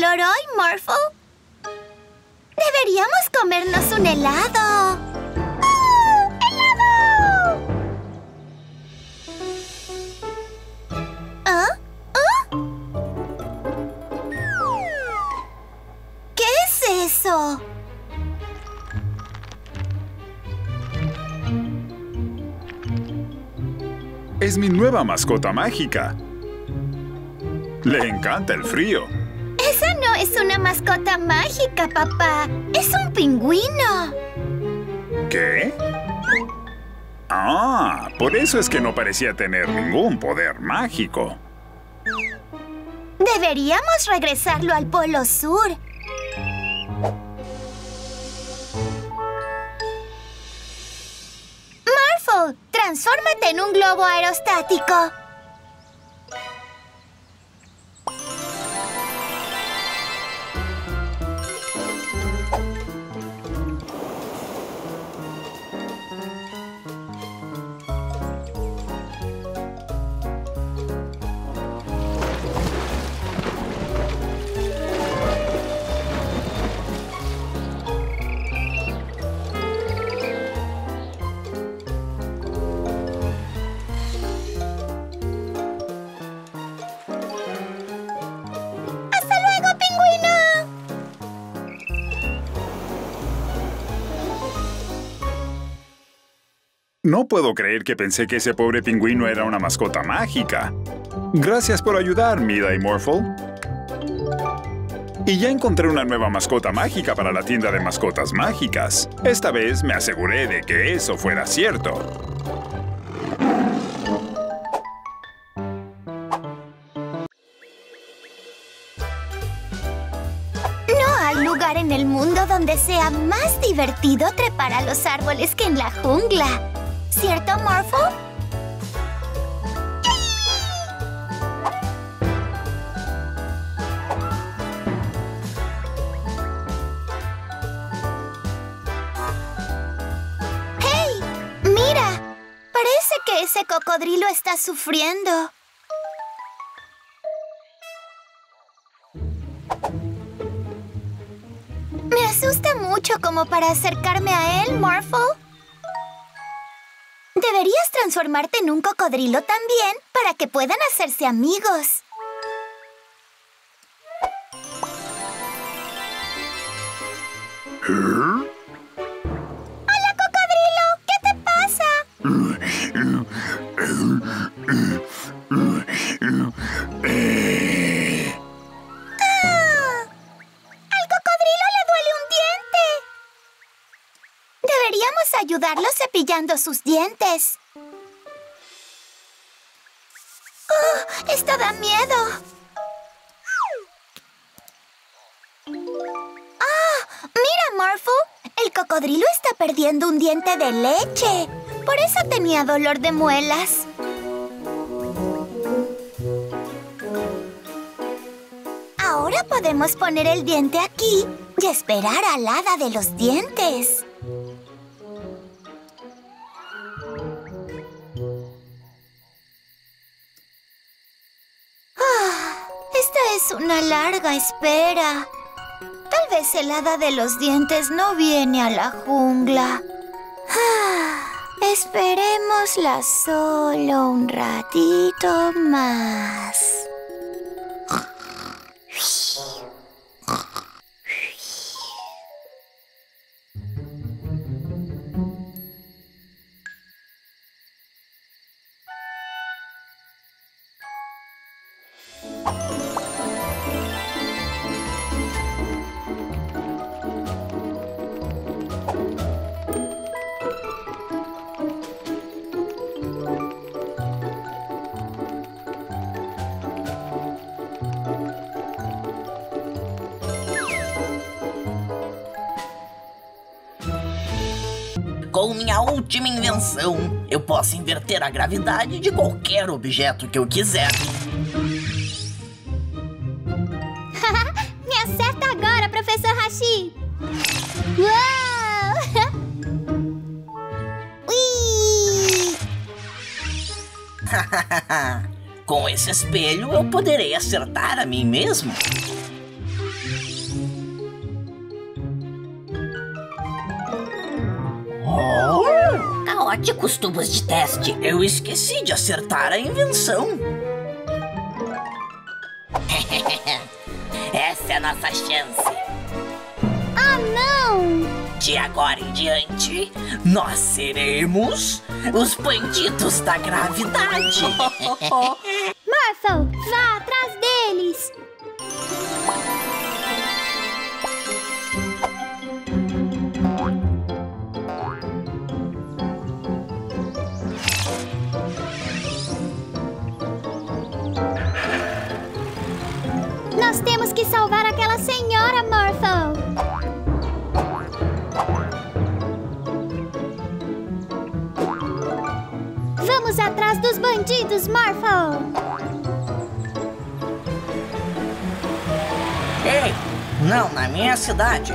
calor hoy, Morphle. Deberíamos comernos un helado. ¡Oh, helado! ¿Ah? ¿Ah? ¿Qué es eso? Es mi nueva mascota mágica. Le encanta el frío. Esa no es una mascota mágica, papá. Es un pingüino. ¿Qué? Ah, por eso es que no parecía tener ningún poder mágico. Deberíamos regresarlo al Polo Sur. Morphle, transfórmate en un globo aerostático. No puedo creer que pensé que ese pobre pingüino era una mascota mágica. Gracias por ayudar, Mila y Morphle. Y ya encontré una nueva mascota mágica para la tienda de mascotas mágicas. Esta vez me aseguré de que eso fuera cierto. No hay lugar en el mundo donde sea más divertido trepar a los árboles que en la jungla. ¿Cierto, Morphle? ¡Hey! ¡Mira! Parece que ese cocodrilo está sufriendo. Me asusta mucho como para acercarme a él, Morphle. Deberías transformarte en un cocodrilo también para que puedan hacerse amigos. ¡Hola, cocodrilo! ¿Qué te pasa? ¡Oh! ¡Al cocodrilo le duele un diente! Deberíamos ayudarlo cepillando sus dientes. ¡Oh! ¡Esto da miedo! ¡Ah! ¡Mira, Morphle! El cocodrilo está perdiendo un diente de leche. Por eso tenía dolor de muelas. Ahora podemos poner el diente aquí y esperar al hada de los dientes. Una larga espera. Tal vez el hada de los dientes no viene a la jungla. Esperémosla solo un ratito más. Com minha última invenção, eu posso inverter a gravidade de qualquer objeto que eu quiser. Me acerta agora, Professor Hashi! Uou! Com esse espelho, eu poderei acertar a mim mesmo. simpáticos tubos de teste. Eu esqueci de acertar a invenção. Essa é a nossa chance. Ah, não! De agora em diante, nós seremos os bandidos da gravidade. Morphle, vá atrás deles. Nós temos que salvar aquela senhora, Morphle. Vamos atrás dos bandidos, Morphle. Ei, não na minha cidade.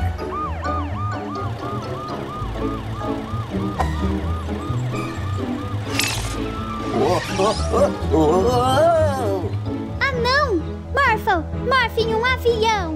Ah, não! Morphle, morfe em um avião.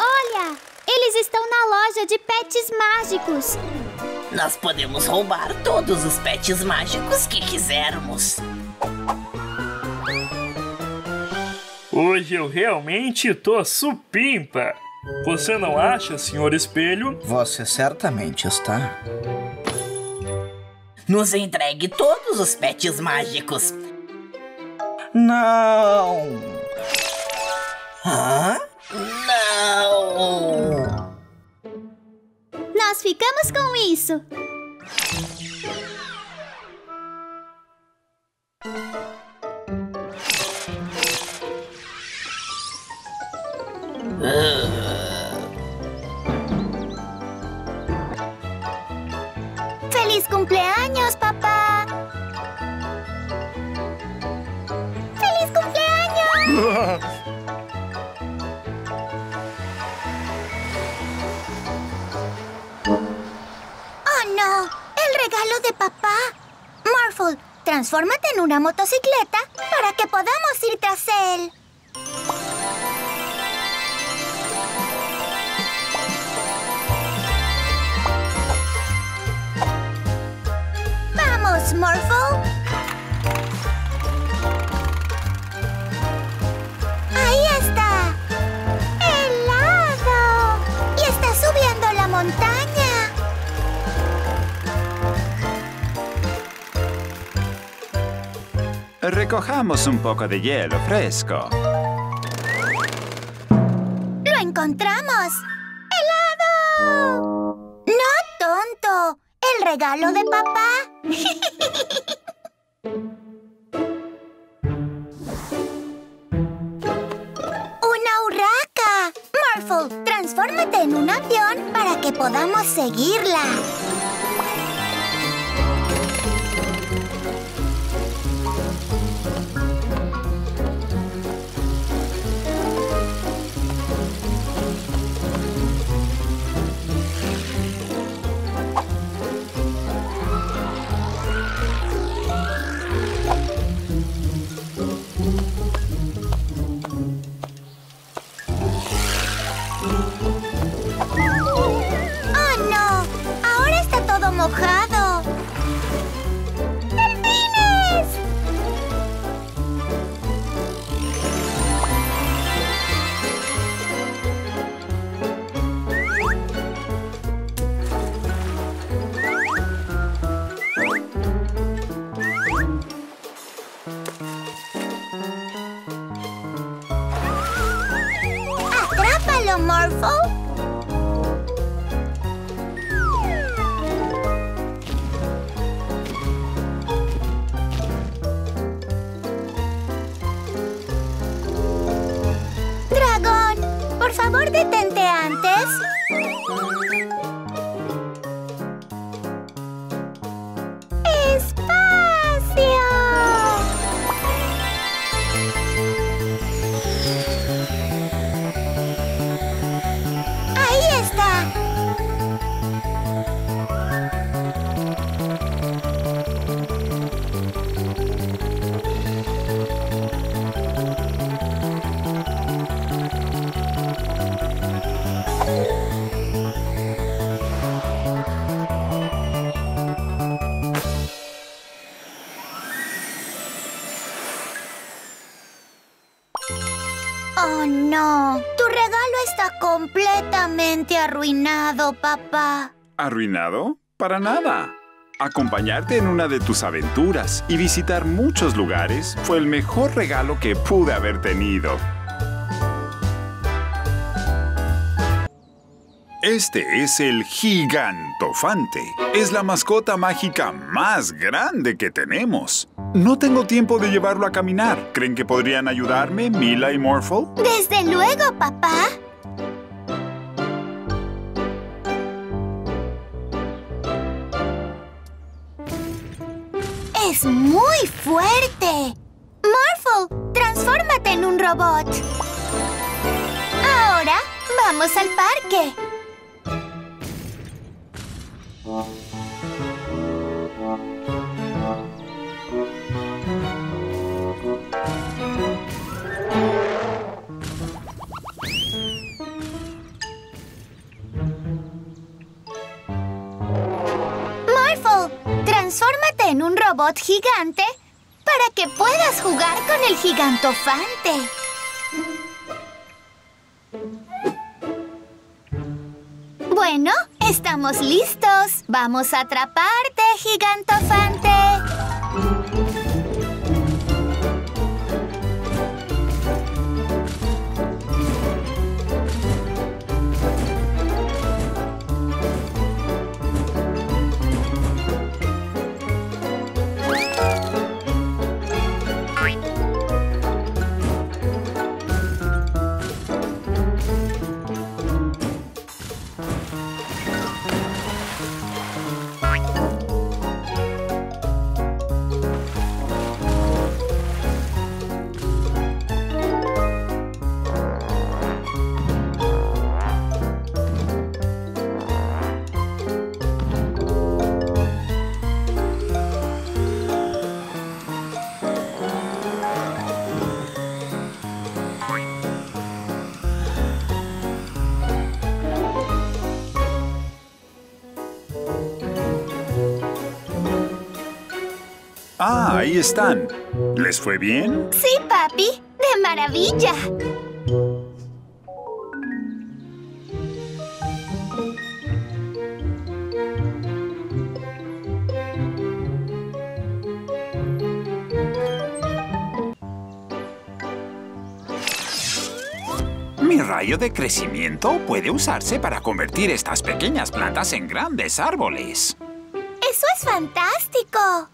Olha, eles estão na loja de pets mágicos. Nós podemos roubar todos os pets mágicos que quisermos. Hoje eu realmente tô supimpa. Você não acha, senhor espelho? Você certamente está. Nos entregue todos os pets mágicos. Não! Hã? Não! Nós ficamos com isso. ¡Feliz cumpleaños, papá! ¡Feliz cumpleaños! ¡Oh, no! ¡El regalo de papá! Morphle, transfórmate en una motocicleta para que podamos ir tras él. Morphle. Ahí está. ¡Helado! Y está subiendo la montaña. Recojamos un poco de hielo fresco. ¡Lo encontramos! ¡Helado! ¡No, tonto! ¡El regalo de papá! ¡Una urraca! Morphle, transfórmate en un avión para que podamos seguirla. ¡Mojado! ¡Delfines! ¡Atrápalo, Morphle! Por favor, detente antes. ¡Espacio! Ahí está. completamente arruinado, papá. ¿Arruinado? Para nada. Acompañarte en una de tus aventuras y visitar muchos lugares fue el mejor regalo que pude haber tenido. Este es el gigantofante. Es la mascota mágica más grande que tenemos. No tengo tiempo de llevarlo a caminar. ¿Creen que podrían ayudarme, Mila y Morphle? ¡Desde luego, papá! ¡Es muy fuerte! Morphle, transfórmate en un robot. Ahora, vamos al parque. Morphle, transfórmate en un robot gigante para que puedas jugar con el gigantofante. Bueno, estamos listos. Vamos a atraparte, gigantofante. Ahí están. ¿Les fue bien? Sí, papi. ¡De maravilla! Mi rayo de crecimiento puede usarse para convertir estas pequeñas plantas en grandes árboles. ¡Eso es fantástico!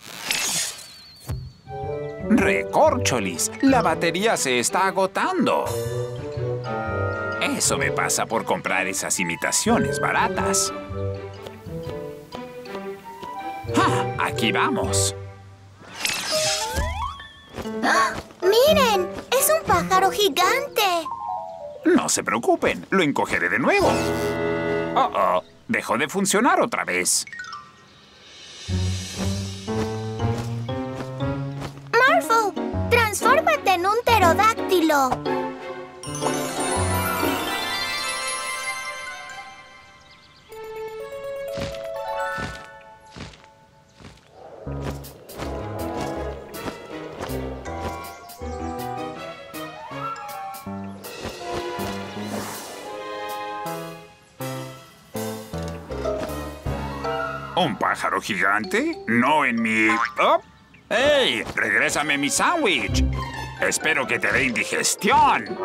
¡Recorcholis! ¡La batería se está agotando! Eso me pasa por comprar esas imitaciones baratas. ¡Ah! ¡Aquí vamos! ¡Ah! ¡Miren! ¡Es un pájaro gigante! No se preocupen. Lo encogeré de nuevo. ¡Oh, oh! Dejó de funcionar otra vez. ¡Transfórmate en un pterodáctilo! ¿Un pájaro gigante? No en mi... ¡Oh! ¡Ey! ¡Regrésame mi sándwich! ¡Espero que te dé indigestión!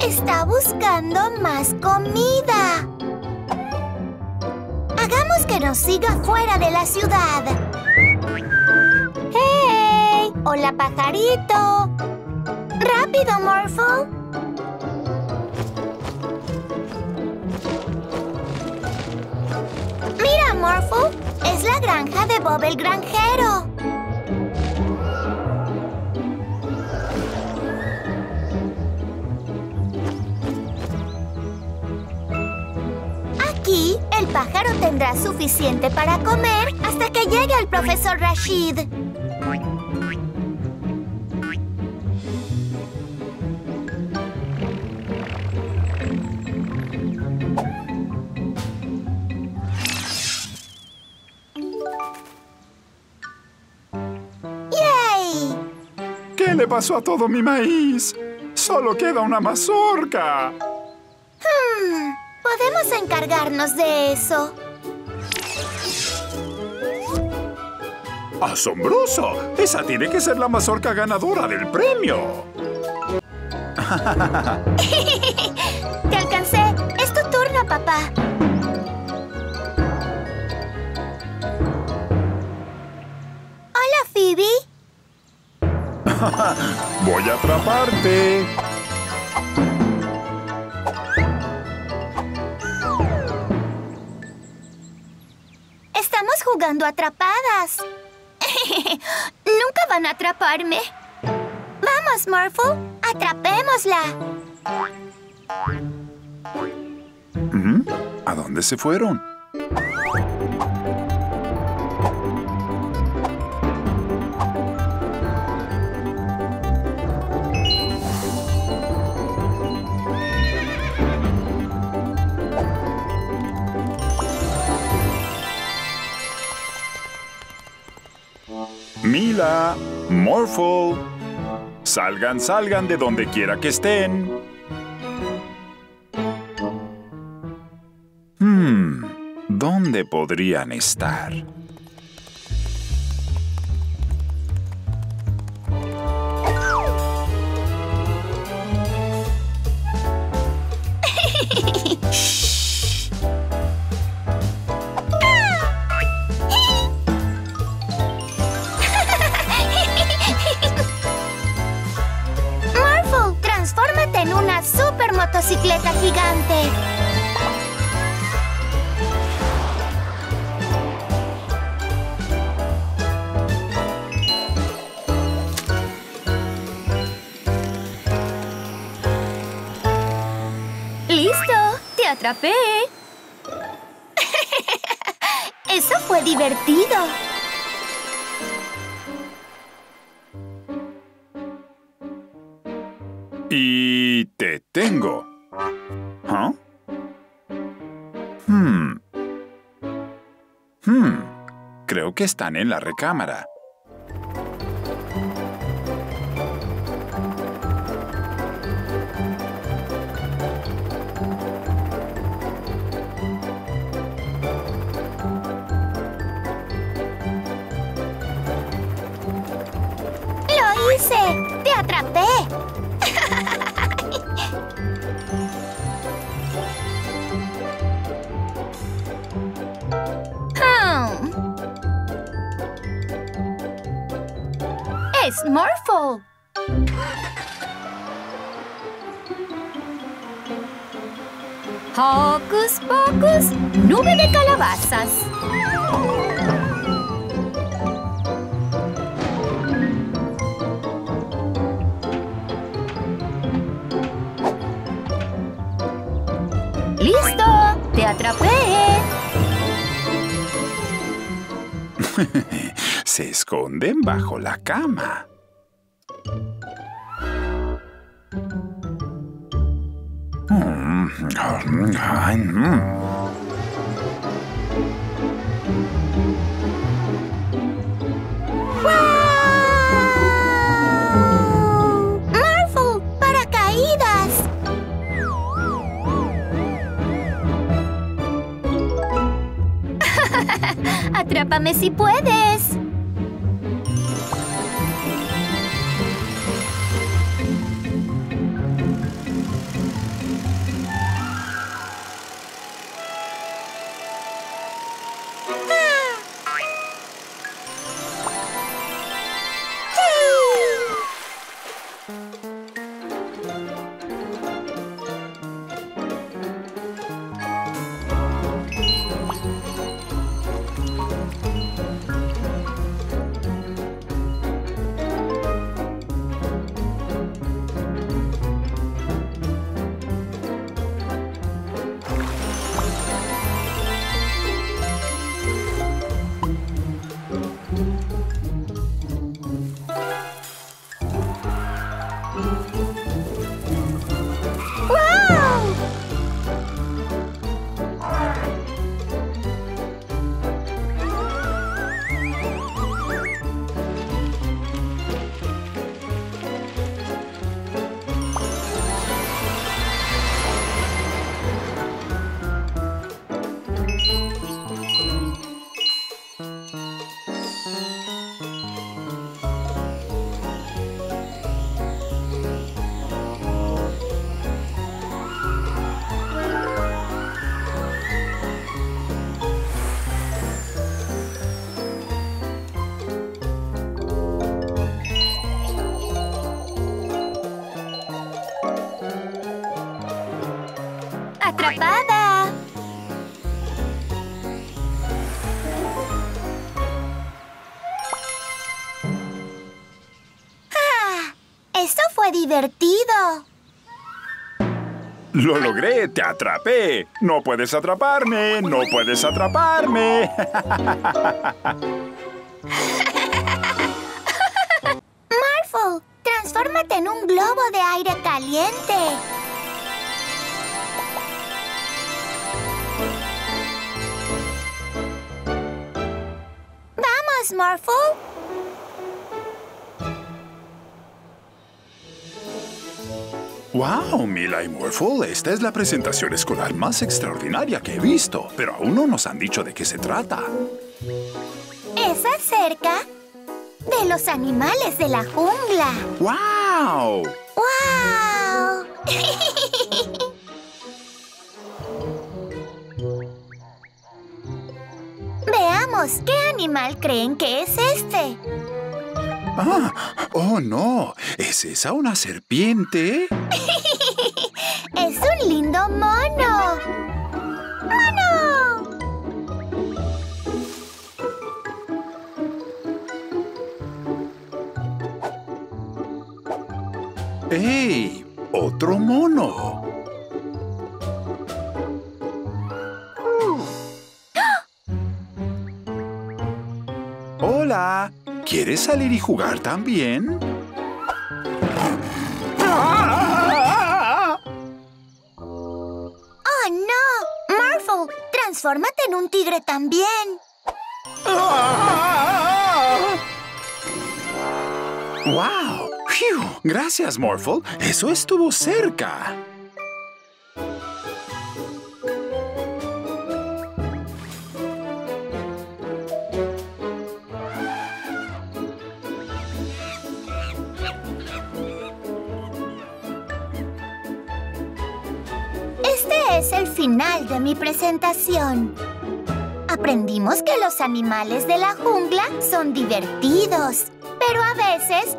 ¡Está buscando más comida! ¡Hagamos que nos siga fuera de la ciudad! ¡Hey! ¡Hola, pajarito! ¡Rápido, Morphle! ¡Mira, Morphle! ¡Es la granja de Bob el granjero! Aquí, el pájaro tendrá suficiente para comer hasta que llegue el profesor Rashid. le pasó a todo mi maíz? ¡Solo queda una mazorca! Podemos encargarnos de eso. ¡Asombroso! ¡Esa tiene que ser la mazorca ganadora del premio! ¡Te alcancé! ¡Es tu turno, papá! ¡Hola, Phoebe! ¡Voy a atraparte! ¡Estamos jugando atrapadas! ¡Nunca van a atraparme! ¡Vamos, Morphle! ¡Atrapémosla! ¿A dónde se fueron? Mila, Morphle, salgan, salgan de donde quiera que estén. ¿Dónde podrían estar? ¡Motocicleta gigante! ¡Listo! ¡Te atrapé! ¡Eso fue divertido! Y te tengo. Creo que están en la recámara. ¡Lo hice! ¡Te atrapé! ¡Es Morphle! ¡Hocus pocus! ¡Nube de calabazas! ¡Listo! ¡Te atrapé! Se esconden bajo la cama. ¡Wow! ¡Morphle! ¡Paracaídas! ¡Atrápame si puedes! atrapada! ¡Ah! ¡Eso fue divertido! ¡Lo logré! ¡Te atrapé! ¡No puedes atraparme! ¡No puedes atraparme! Morphle, transfórmate en un globo de aire caliente. ¡Vamos, Morphle! ¡Wow, Mila y Morphle! Esta es la presentación escolar más extraordinaria que he visto, pero aún no nos han dicho de qué se trata. Es acerca de los animales de la jungla. ¡Wow! ¡Wow! Veamos, ¿qué animal creen que es este? Ah, ¡oh, no! ¿Es esa una serpiente? ¡Es un lindo mono! ¡Mono! ¡Ey! ¡Otro mono! ¡Hola! ¿Quieres salir y jugar también? ¡Oh, no! Morphle, transfórmate en un tigre también. ¡Wow! ¡Phew! Gracias, Morphle. Eso estuvo cerca. Es el final de mi presentación. Aprendimos que los animales de la jungla son divertidos, pero a veces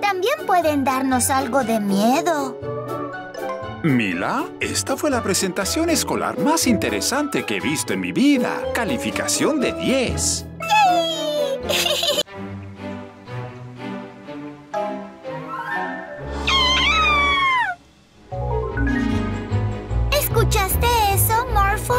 también pueden darnos algo de miedo. Mila, esta fue la presentación escolar más interesante que he visto en mi vida. Calificación de 10. ¡Yay! ¿Escuchaste eso, Morphle?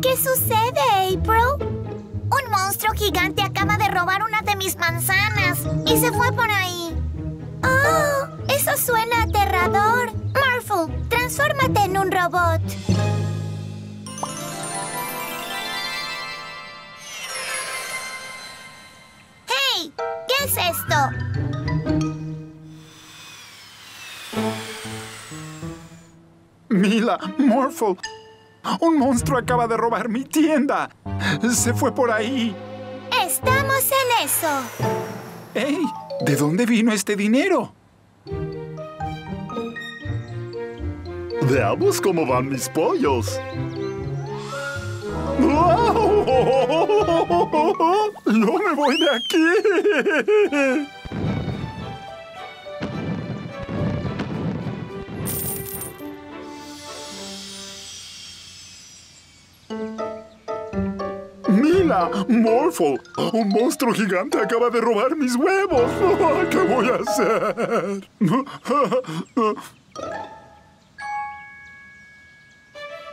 ¿Qué sucede, April? Un monstruo gigante acaba de robar una de mis manzanas y se fue por ahí. ¡Oh! ¡Eso suena aterrador! Morphle, transfórmate en un robot. ¡Hey! ¿Qué es esto? Mila, Morphle, un monstruo acaba de robar mi tienda. Se fue por ahí. Estamos en eso. ¡Hey! ¿De dónde vino este dinero? Veamos cómo van mis pollos. ¡Oh! ¡No me voy de aquí! ¡Mila! ¡Morphle! ¡Un monstruo gigante acaba de robar mis huevos! ¿Qué voy a hacer?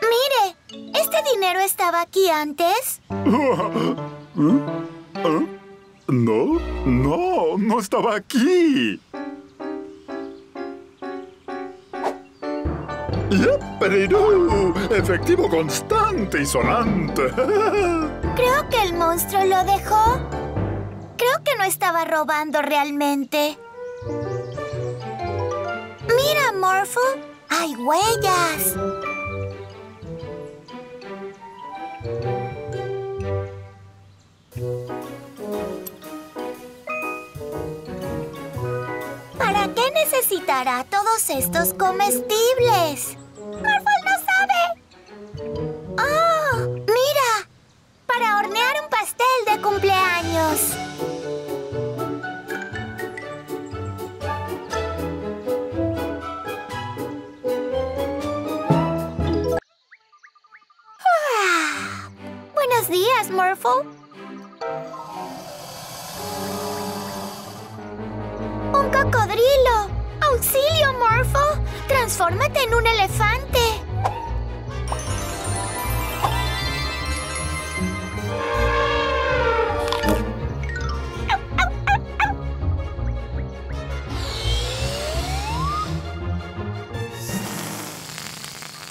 ¡Mire! ¿Este dinero estaba aquí antes? No, no, no estaba aquí. ¡Yaperirú! Efectivo constante y sonante. Creo que el monstruo lo dejó. Creo que no estaba robando realmente. Mira, Morphle, hay huellas. ¿Para qué necesitas? necesitará todos estos comestibles. ¡Morphle no sabe! ¡Oh! ¡Mira! Para hornear un pastel de cumpleaños. ¡Ah! Buenos días, Morphle. ¡Un cocodrilo! ¡Auxilio, Morphle! ¡Transfórmate en un elefante!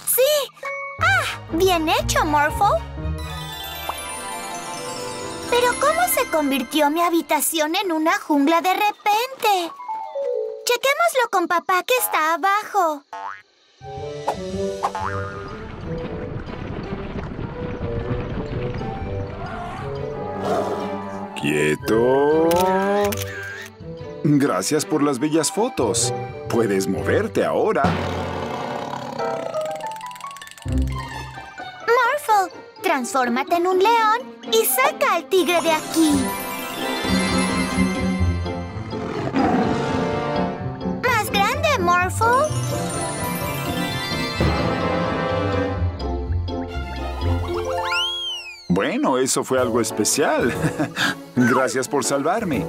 ¡Sí! ¡Ah! ¡Bien hecho, Morphle! ¿Pero cómo se convirtió mi habitación en una jungla de repente? Chequémoslo con papá, que está abajo. ¡Quieto! Gracias por las bellas fotos. Puedes moverte ahora. Morphle, transfórmate en un león y saca al tigre de aquí. Morphle. Bueno, eso fue algo especial. Gracias por salvarme.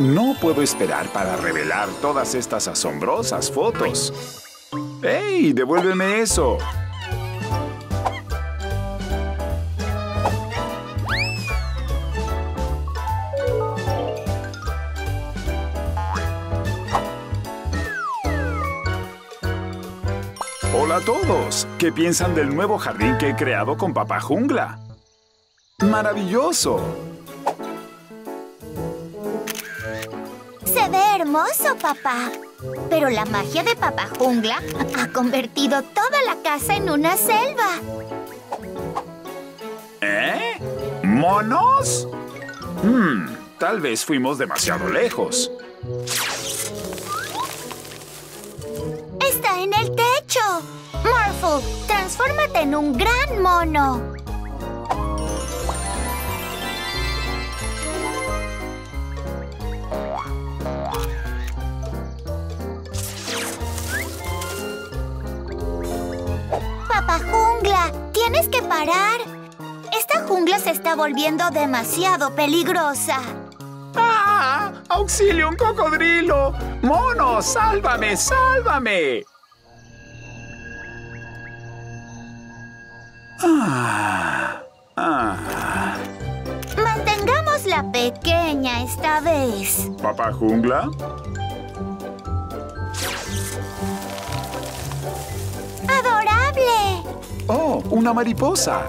No puedo esperar para revelar todas estas asombrosas fotos. ¡Ey! ¡Devuélveme eso! Hola a todos. ¿Qué piensan del nuevo jardín que he creado con Papá Jungla? ¡Maravilloso! Se ve hermoso, papá. Pero la magia de Papá Jungla ha convertido toda la casa en una selva. ¿Eh? ¿Monos? Tal vez fuimos demasiado lejos. ¡Está en el techo! Morphle, transfórmate en un gran mono. Papá Jungla, tienes que parar. Esta jungla se está volviendo demasiado peligrosa. ¡Ah! ¡Auxilio, un cocodrilo! ¡Mono, sálvame, sálvame! Mantengámosla pequeña esta vez. ¿Papá Jungla? ¡Adorable! ¡Oh, una mariposa!